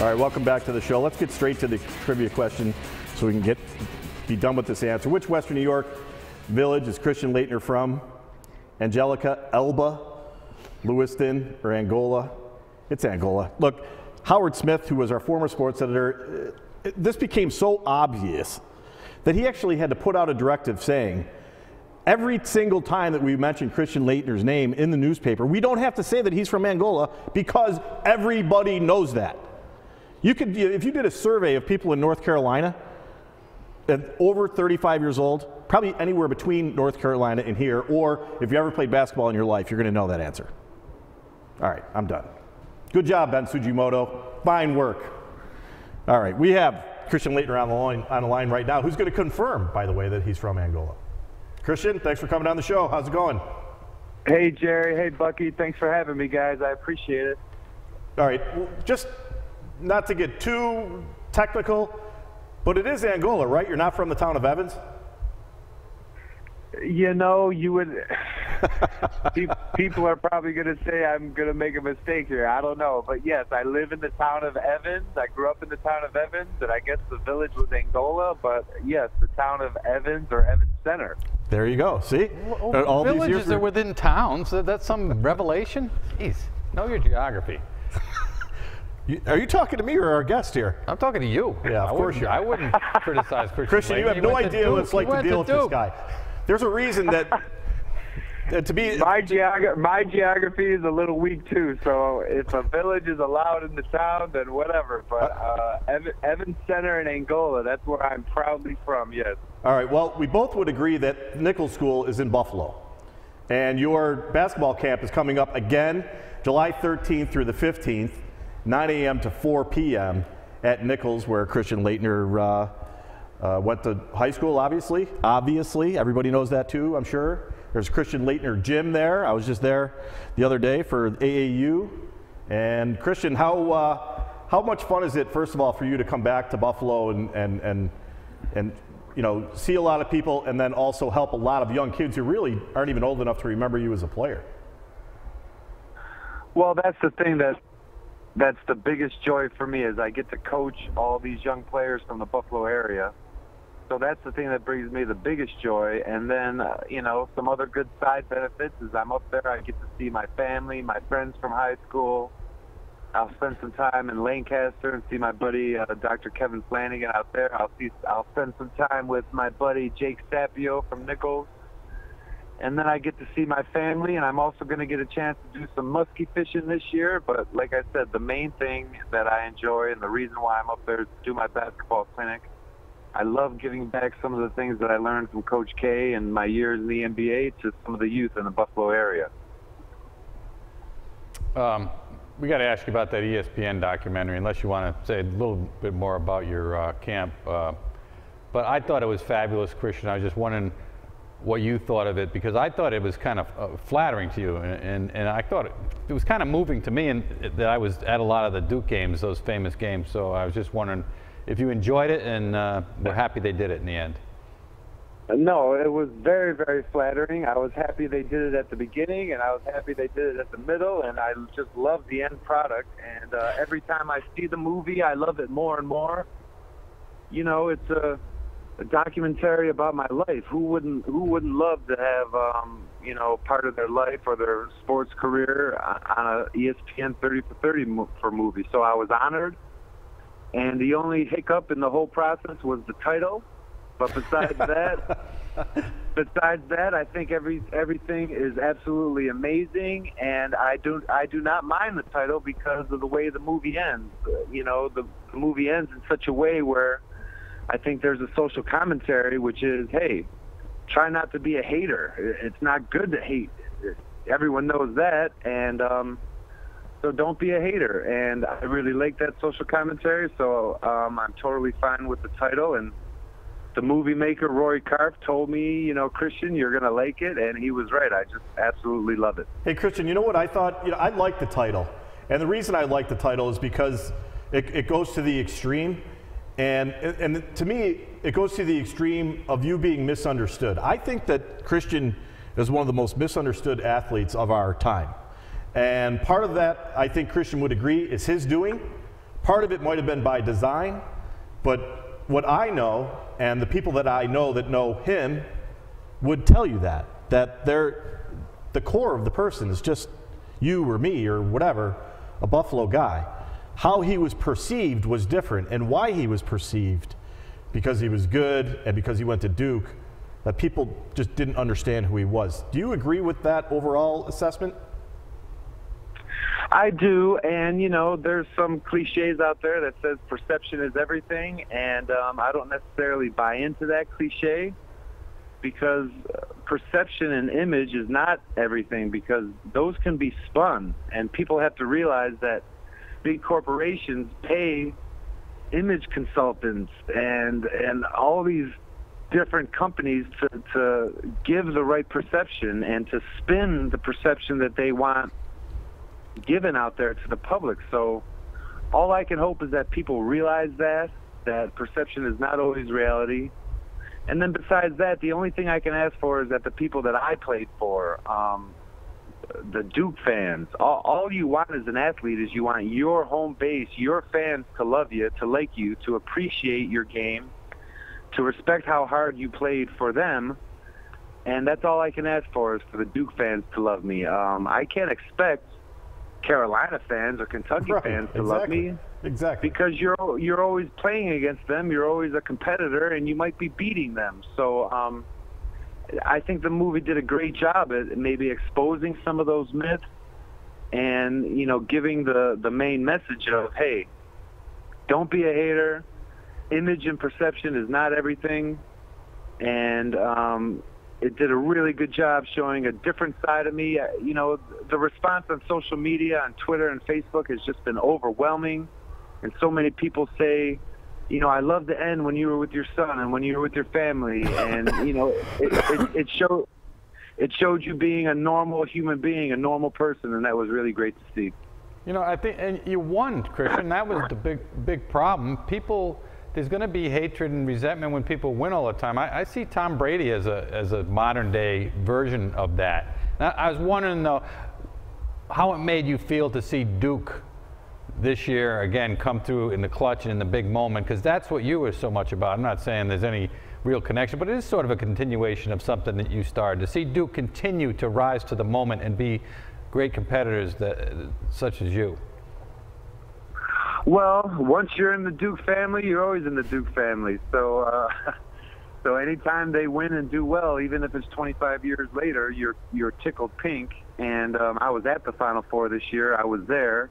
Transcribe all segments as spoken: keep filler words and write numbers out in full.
All right, welcome back to the show. Let's get straight to the trivia question so we can get be done with this answer. Which Western New York village is Christian Laettner from? Angelica, Elba, Lewiston, or Angola? It's Angola. Look, Howard Smith, who was our former sports editor, this became so obvious that he actually had to put out a directive saying, every single time that we mention Christian Laettner's name in the newspaper, we don't have to say that he's from Angola because everybody knows that. You could, if you did a survey of people in North Carolina, over thirty-five years old, probably anywhere between North Carolina and here, or if you ever played basketball in your life, you're going to know that answer. All right, I'm done. Good job, Ben Tsujimoto. Fine work. All right, we have Christian Laettner on the line, on the line right now, who's going to confirm, by the way, that he's from Angola. Christian, thanks for coming on the show. How's it going? Hey, Jerry. Hey, Bucky. Thanks for having me, guys. I appreciate it. All right, well, just not to get too technical, but it is Angola, right? You're not from the town of Evans? You know, you would. People are probably going to say I'm going to make a mistake here. I don't know. But yes, I live in the town of Evans. I grew up in the town of Evans, and I guess the village was Angola. But yes, the town of Evans or Evans Center. There you go. See? Well, all villages these years are within towns. So that's some revelation. Jeez, know your geography. You, are you talking to me or our guest here? I'm talking to you. Yeah, of I course you are. I wouldn't criticize Christian. Christian, you have no idea what it's like to deal with this guy. There's a reason that, that to be my, geog my geography is a little weak too. So if a village is allowed in the town, then whatever. But uh, Evan, Evans Center in Angola—that's where I'm proudly from. Yes. All right. Well, we both would agree that Nichols School is in Buffalo, and your basketball camp is coming up again, July thirteenth through the fifteenth, nine A M to four P M at Nichols, where Christian Laettner. Uh, Uh, went to high school, obviously. Obviously, everybody knows that too, I'm sure. There's Christian Laettner gym there. I was just there the other day for A A U. And Christian, how uh, how much fun is it, first of all, for you to come back to Buffalo and and and and you know see a lot of people, and then also help a lot of young kids who really aren't even old enough to remember you as a player? Well, that's the thing that. That's the biggest joy for me is I get to coach all these young players from the Buffalo area. So that's the thing that brings me the biggest joy. And then, uh, you know, some other good side benefits is I'm up there. I get to see my family, my friends from high school. I'll spend some time in Lancaster and see my buddy, uh, Doctor Kevin Flanagan out there. I'll, see, I'll spend some time with my buddy, Jake Sapio from Nichols. And then I get to see my family, and I'm also going to get a chance to do some muskie fishing this year. But like I said, the main thing that I enjoy and the reason why I'm up there is to do my basketball clinic. I love giving back some of the things that I learned from Coach K and my years in the N B A to some of the youth in the Buffalo area. Um, we got to ask you about that E S P N documentary, unless you want to say a little bit more about your uh, camp. Uh, but I thought it was fabulous, Christian. I was just wondering what you thought of it, because I thought it was kind of uh, flattering to you, and, and, and I thought it, it was kind of moving to me, and that I was at a lot of the Duke games, those famous games, so I was just wondering if you enjoyed it, and uh, were happy they did it in the end. No, it was very, very flattering. I was happy they did it at the beginning, and I was happy they did it at the middle, and I just love the end product, and uh, every time I see the movie, I love it more and more. You know, it's a... Uh, a documentary about my life. Who wouldn't who wouldn't love to have um, you know, part of their life or their sports career on a E S P N thirty for thirty for movie? So I was honored, and the only hiccup in the whole process was the title. But besides that, besides that, I think every everything is absolutely amazing, and I do I do not mind the title because of the way the movie ends. You know, the, the movie ends in such a way where I think there's a social commentary, which is, hey, try not to be a hater. It's not good to hate. Everyone knows that, and um, so don't be a hater. And I really like that social commentary, so um, I'm totally fine with the title. And the movie maker, Roy Karp, told me, you know, Christian, you're going to like it, and he was right. I just absolutely love it. Hey, Christian, you know what I thought? You know, I like the title, and the reason I like the title is because it, it goes to the extreme. And, and to me, it goes to the extreme of you being misunderstood. I think that Christian is one of the most misunderstood athletes of our time. And part of that, I think Christian would agree, is his doing. Part of it might have been by design, but what I know, and the people that I know that know him, would tell you that, that they're, the core of the person is just you or me or whatever, a Buffalo guy. How he was perceived was different, and why he was perceived, because he was good and because he went to Duke, that people just didn't understand who he was. Do you agree with that overall assessment? I do, and you know, there's some cliches out there that says perception is everything, and um, I don't necessarily buy into that cliche, because perception and image is not everything, because those can be spun, and people have to realize that big corporations pay image consultants and and all these different companies to, to give the right perception and to spin the perception that they want given out there to the public. So all I can hope is that people realize that, that perception is not always reality. And then besides that, the only thing I can ask for is that the people that I played for, um, the Duke fans, all, all you want as an athlete is you want your home base, your fans to love you, to like you, to appreciate your game, to respect how hard you played for them. And that's all I can ask for, is for the Duke fans to love me. Um, I can't expect Carolina fans or Kentucky right, fans to exactly. love me. Exactly. Because you're you're always playing against them, you're always a competitor, and you might be beating them. So um, I think the movie did a great job at maybe exposing some of those myths, and you know, giving the the main message of, hey, don't be a hater. Image and perception is not everything, and um, it did a really good job showing a different side of me. You know, the response on social media, on Twitter and Facebook, has just been overwhelming. And so many people say, you know, I love the end when you were with your son and when you were with your family. And, you know, it, it, it, showed, it showed you being a normal human being, a normal person, and that was really great to see. You know, I think, and you won, Christian. That was the big, big problem. People, there's going to be hatred and resentment when people win all the time. I, I see Tom Brady as a, as a modern-day version of that. Now, I was wondering, though, how it made you feel to see Duke this year again come through in the clutch and in the big moment, because that's what you were so much about. I'm not saying there's any real connection, but it is sort of a continuation of something that you started to see Duke continue to rise to the moment and be great competitors that such as you. Well, once you're in the Duke family, you're always in the Duke family. So uh, so anytime they win and do well, even if it's twenty-five years later, you're you're tickled pink. And um, I was at the Final Four this year. I was there.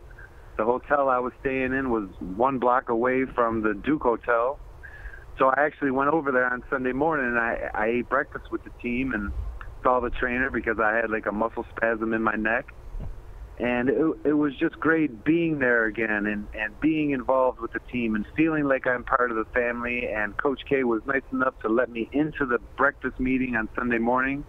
The hotel I was staying in was one block away from the Duke Hotel. So I actually went over there on Sunday morning, and I, I ate breakfast with the team and saw the trainer, because I had like a muscle spasm in my neck. And it, it was just great being there again and, and being involved with the team and feeling like I'm part of the family. And Coach K was nice enough to let me into the breakfast meeting on Sunday morning.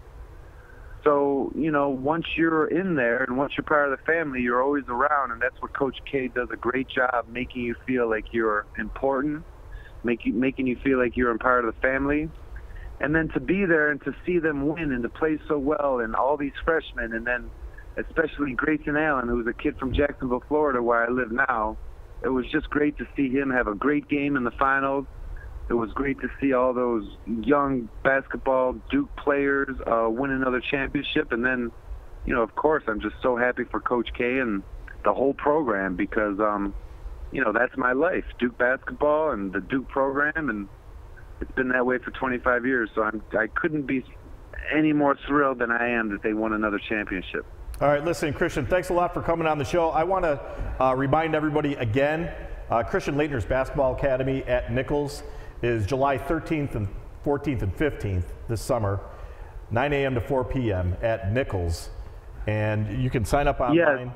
So, you know, once you're in there and once you're part of the family, you're always around, and that's what Coach K does a great job, making you feel like you're important, make you, making you feel like you're a part of the family. And then to be there and to see them win and to play so well, and all these freshmen, and then especially Grayson Allen, who's a kid from Jacksonville, Florida, where I live now, it was just great to see him have a great game in the finals. It was great to see all those young basketball Duke players uh, win another championship. And then, you know, of course, I'm just so happy for Coach K and the whole program, because, um, you know, that's my life, Duke basketball and the Duke program. And it's been that way for twenty-five years. So I'm, I couldn't be any more thrilled than I am that they won another championship. All right, listen, Christian, thanks a lot for coming on the show. I want to uh, remind everybody again, uh, Christian Laettner's Basketball Academy at Nichols is July thirteenth and fourteenth and fifteenth this summer, nine A M to four P M at Nichols, and you can sign up online. Yes.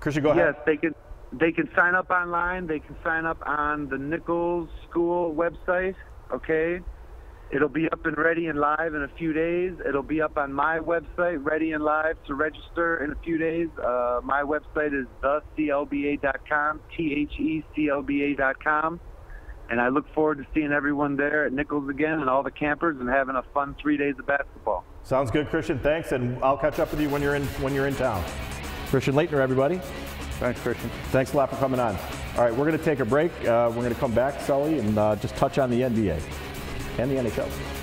Christian, go ahead. Yes, they can. They can sign up online. They can sign up on the Nichols School website. Okay, it'll be up and ready and live in a few days. It'll be up on my website, ready and live to register in a few days. Uh, my website is the C L B A dot com, T H E C L B A dot com. And I look forward to seeing everyone there at Nichols again, and all the campers, and having a fun three days of basketball. Sounds good, Christian. Thanks, and I'll catch up with you when you're in when you're in town. Christian Laettner, everybody. Thanks, Christian. Thanks a lot for coming on. All right, we're going to take a break. Uh, we're going to come back, Sully, and uh, just touch on the N B A and the N H L.